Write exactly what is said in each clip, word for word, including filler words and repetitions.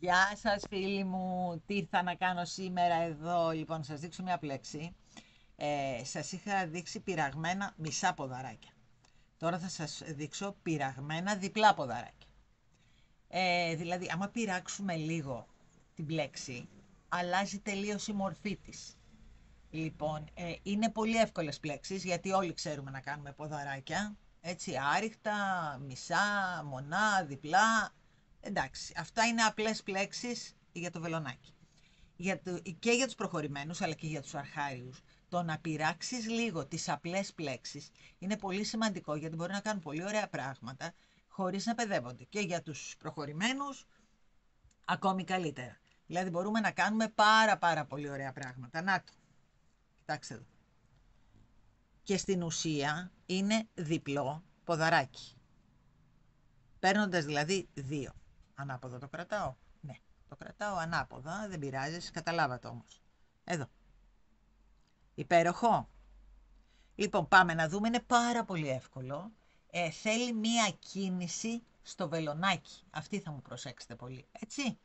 Γεια σας φίλοι μου, τι ήρθα να κάνω σήμερα εδώ. Λοιπόν, σας δείξω μια πλέξη. ε, Σας είχα δείξει πειραγμένα μισά ποδαράκια. Τώρα θα σας δείξω πειραγμένα διπλά ποδαράκια. ε, Δηλαδή, άμα πειράξουμε λίγο την πλέξη, αλλάζει τελείως η μορφή της. Λοιπόν, ε, είναι πολύ εύκολες πλέξεις, γιατί όλοι ξέρουμε να κάνουμε ποδαράκια. Έτσι, άριχτα, μισά, μονά, διπλά. Εντάξει, αυτά είναι απλές πλέξεις για το βελονάκι. Για το, και για τους προχωρημένους, αλλά και για τους αρχάριους. Το να πειράξεις λίγο τις απλές πλέξεις είναι πολύ σημαντικό, γιατί μπορεί να κάνουν πολύ ωραία πράγματα χωρίς να παιδεύονται. Και για τους προχωρημένους, ακόμη καλύτερα. Δηλαδή μπορούμε να κάνουμε πάρα πάρα πολύ ωραία πράγματα. Να το, κοιτάξτε εδώ. Και στην ουσία είναι διπλό ποδαράκι. Παίρνοντας δηλαδή δύο. Ανάποδα το κρατάω. Ναι, το κρατάω ανάποδα. Δεν πειράζει, καταλάβατε όμως. Εδώ. Υπέροχο. Λοιπόν, πάμε να δούμε. Είναι πάρα πολύ εύκολο. Ε, θέλει μία κίνηση στο βελονάκι. Αυτή θα μου προσέξετε πολύ. Έτσι.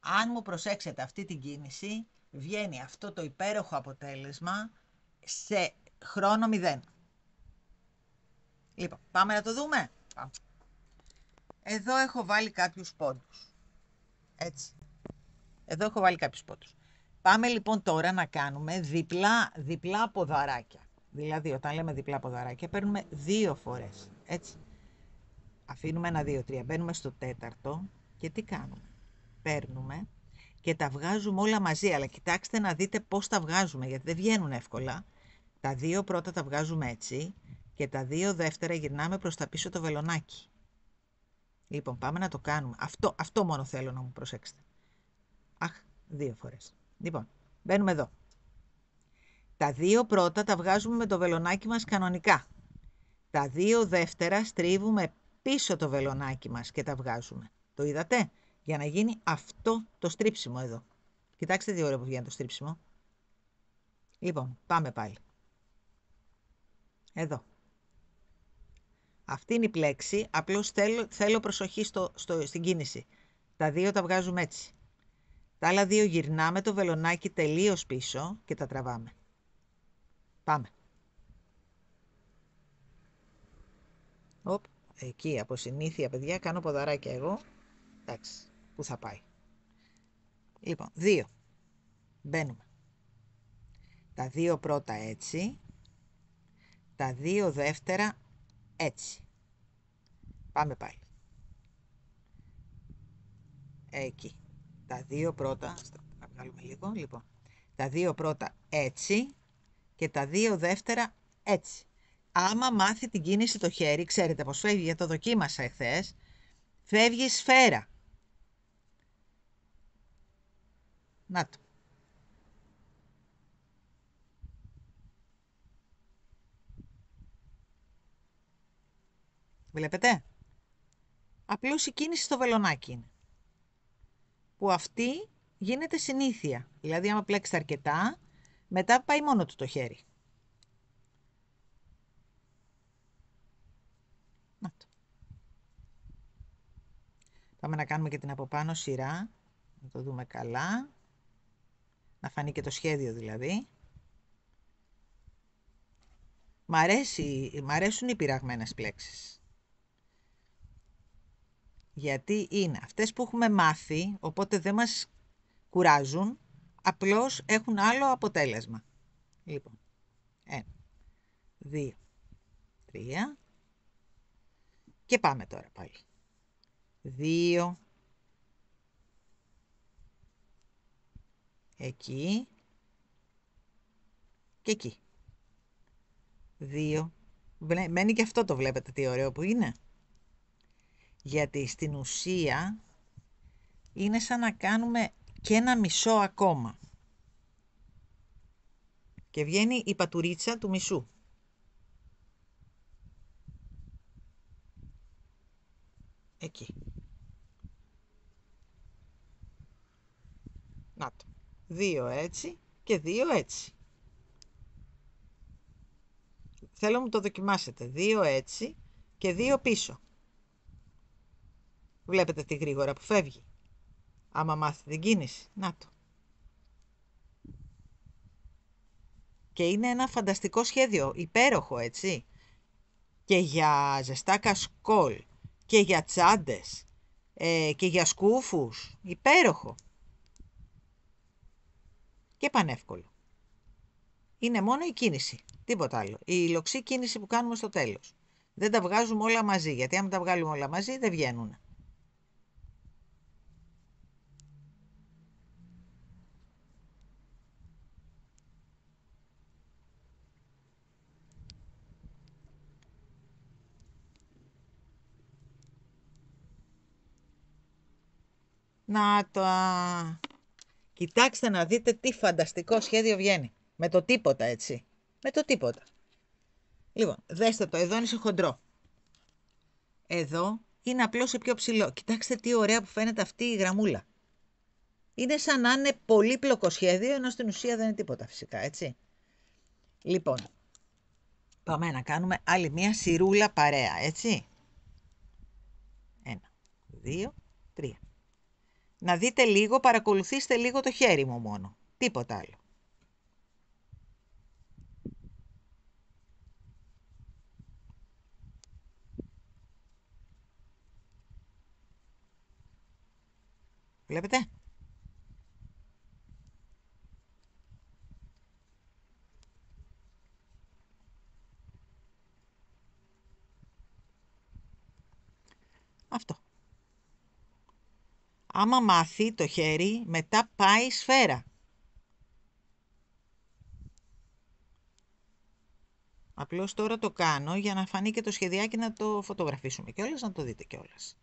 Αν μου προσέξετε αυτή την κίνηση, βγαίνει αυτό το υπέροχο αποτέλεσμα σε χρόνο μηδέν. Λοιπόν, πάμε να το δούμε. Πάμε. Εδώ έχω βάλει κάποιους πόντους. Έτσι. Εδώ έχω βάλει κάποιους πόντους. Πάμε λοιπόν τώρα να κάνουμε διπλά, διπλά ποδαράκια. Δηλαδή, όταν λέμε διπλά ποδαράκια, παίρνουμε δύο φορές. Έτσι. Αφήνουμε ένα, δύο, τρία. Μπαίνουμε στο τέταρτο και τι κάνουμε. Παίρνουμε και τα βγάζουμε όλα μαζί. Αλλά κοιτάξτε να δείτε πώς τα βγάζουμε, γιατί δεν βγαίνουν εύκολα. Τα δύο πρώτα τα βγάζουμε έτσι και τα δύο δεύτερα γυρνάμε προς τα πίσω το βελονάκι. Λοιπόν, πάμε να το κάνουμε. Αυτό, αυτό μόνο θέλω να μου προσέξετε. Αχ, δύο φορές. Λοιπόν, μπαίνουμε εδώ. Τα δύο πρώτα τα βγάζουμε με το βελονάκι μας κανονικά. Τα δύο δεύτερα στρίβουμε πίσω το βελονάκι μας και τα βγάζουμε. Το είδατε? Για να γίνει αυτό το στρίψιμο εδώ. Κοιτάξτε τι ωραίο που βγαίνει το στρίψιμο. Λοιπόν, πάμε πάλι. Εδώ. Αυτή είναι η πλέξη, απλώς θέλω, θέλω προσοχή στο, στο, στην κίνηση. Τα δύο τα βγάζουμε έτσι. Τα άλλα δύο γυρνάμε το βελονάκι τελείως πίσω και τα τραβάμε. Πάμε. Οπ, εκεί από συνήθεια παιδιά κάνω ποδαράκια εγώ. Εντάξει, πού θα πάει. Λοιπόν, δύο. Μπαίνουμε. Τα δύο πρώτα έτσι. Τα δύο δεύτερα έτσι. Πάμε πάλι. Εκεί. Τα δύο πρώτα, να βγάλουμε λίγο, λοιπόν. Τα δύο πρώτα έτσι και τα δύο δεύτερα έτσι. Άμα μάθει την κίνηση το χέρι, ξέρετε πως φεύγει, για το δοκίμασα εχθές, φεύγει σφαίρα. Να το. Βλέπετε, απλώς η κίνηση στο βελονάκι είναι, που αυτή γίνεται συνήθεια, δηλαδή άμα πλέξετε αρκετά, μετά πάει μόνο του το χέρι. Να το. Πάμε να κάνουμε και την από πάνω σειρά, να το δούμε καλά, να φανεί και το σχέδιο δηλαδή. Μ' αρέσει, μ' αρέσουν οι πειραγμένες πλέξεις. Γιατί είναι αυτές που έχουμε μάθει, οπότε δεν μας κουράζουν, απλώς έχουν άλλο αποτέλεσμα. Λοιπόν, ένα, δύο, τρία και πάμε τώρα πάλι. Δύο, εκεί και εκεί. Δύο, μένει και αυτό το βλέπετε τι ωραίο που είναι. Γιατί στην ουσία είναι σαν να κάνουμε και ένα μισό ακόμα. Και βγαίνει η πατουρίτσα του μισού. Εκεί. Να το. Δύο έτσι και δύο έτσι. Θέλω να μου το δοκιμάσετε. Δύο έτσι και δύο πίσω. Βλέπετε τι γρήγορα που φεύγει. άμα μάθει την κίνηση. Να το. Και είναι ένα φανταστικό σχέδιο, υπέροχο, έτσι. Και για ζεστά κασκόλ, και για τσάντες, ε, και για σκούφους, υπέροχο. Και πανεύκολο. Είναι μόνο η κίνηση, τίποτα άλλο. Η λοξή κίνηση που κάνουμε στο τέλος. Δεν τα βγάζουμε όλα μαζί, γιατί αν τα βγάλουμε όλα μαζί δεν βγαίνουν. Να τα... Κοιτάξτε να δείτε τι φανταστικό σχέδιο βγαίνει. Με το τίποτα, έτσι. Με το τίποτα. Λοιπόν, δέστε το. Εδώ είναι σε χοντρό. Εδώ είναι απλώς σε πιο ψηλό. Κοιτάξτε τι ωραία που φαίνεται αυτή η γραμμούλα. Είναι σαν να είναι πολύπλοκο σχέδιο, ενώ στην ουσία δεν είναι τίποτα φυσικά, έτσι. Λοιπόν, πάμε να κάνουμε άλλη μία σιρούλα παρέα, έτσι. Ένα, δύο, τρία. Να δείτε λίγο, παρακολουθήστε λίγο το χέρι μου μόνο. Τίποτα άλλο. Βλέπετε. Αυτό. Άμα μάθει το χέρι, μετά πάει σφαίρα. Απλώς τώρα το κάνω για να φανεί και το σχεδιάκι, να το φωτογραφίσουμε κιόλας, να το δείτε κιόλας.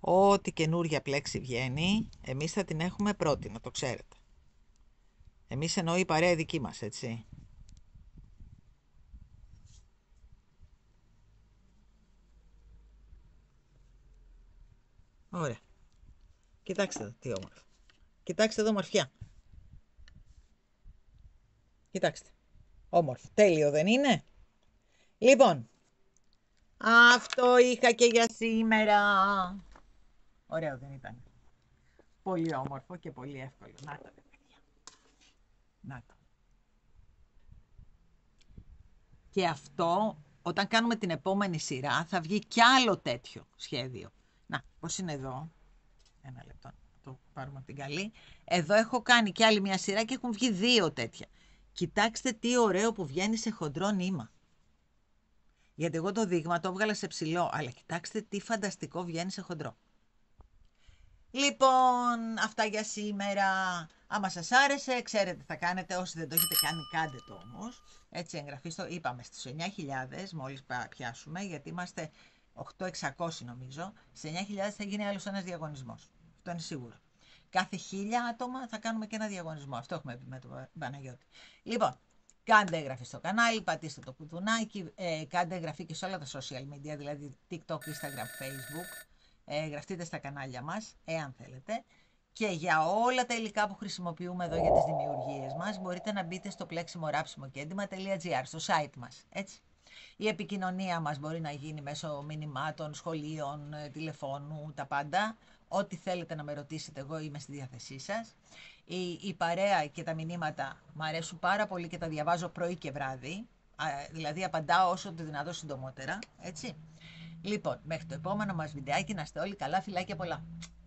Ό,τι καινούργια πλέξη βγαίνει, εμείς θα την έχουμε πρώτη, να το ξέρετε. Εμείς εννοώ η παρέα δική μας, έτσι. Ωραία. Κοιτάξτε εδώ, τι όμορφο. Κοιτάξτε εδώ ομορφιά. Κοιτάξτε. Όμορφο. Τέλειο δεν είναι? Λοιπόν, αυτό είχα και για σήμερα. Ωραίο δεν ήταν? Πολύ όμορφο και πολύ εύκολο. Να το. Να το. Και αυτό, όταν κάνουμε την επόμενη σειρά, θα βγει κι άλλο τέτοιο σχέδιο. Να, πώς είναι εδώ. Ένα λεπτό, το πάρουμε την καλή. Εδώ έχω κάνει κι άλλη μια σειρά και έχουν βγει δύο τέτοια. Κοιτάξτε τι ωραίο που βγαίνει σε χοντρό νήμα. Γιατί εγώ το δείγμα το έβγαλα σε ψηλό, αλλά κοιτάξτε τι φανταστικό βγαίνει σε χοντρό. Λοιπόν, αυτά για σήμερα. Άμα σας άρεσε, ξέρετε, θα κάνετε. Όσοι δεν το έχετε κάνει, κάντε το όμως. Έτσι, εγγραφή στο, είπαμε, στις εννιά χιλιάδες, μόλις πιάσουμε, γιατί είμαστε οκτώ χιλιάδες εξακόσιοι νομίζω. Στις εννιά χιλιάδες θα γίνει άλλος ένας διαγωνισμός. Αυτό είναι σίγουρο. Κάθε χίλια άτομα θα κάνουμε και ένα διαγωνισμό. Αυτό έχουμε πει με τον Παναγιώτη. Λοιπόν, κάντε εγγραφή στο κανάλι, πατήστε το κουδουνάκι, ε, κάντε εγγραφή και σε όλα τα social media, δηλαδή TikTok, Instagram, Facebook. Εγγραφτείτε στα κανάλια μας, εάν θέλετε. Και για όλα τα υλικά που χρησιμοποιούμε εδώ για τις δημιουργίες μας, μπορείτε να μπείτε στο πλέξιμο ράψιμο κέντημα τελεία τζι άρ, στο site μας, έτσι. Η επικοινωνία μας μπορεί να γίνει μέσω μηνυμάτων, σχολείων, τηλεφώνου, τα πάντα. Ό,τι θέλετε να με ρωτήσετε, εγώ είμαι στη διάθεσή σας. Η, η παρέα και τα μηνύματα μου αρέσουν πάρα πολύ και τα διαβάζω πρωί και βράδυ. Α, δηλαδή απαντάω όσο το δυνατόν συντομότερα, έτσι. Λοιπόν, μέχρι το επόμενο μας βιντεάκι, να είστε όλοι καλά, φιλάκια πολλά.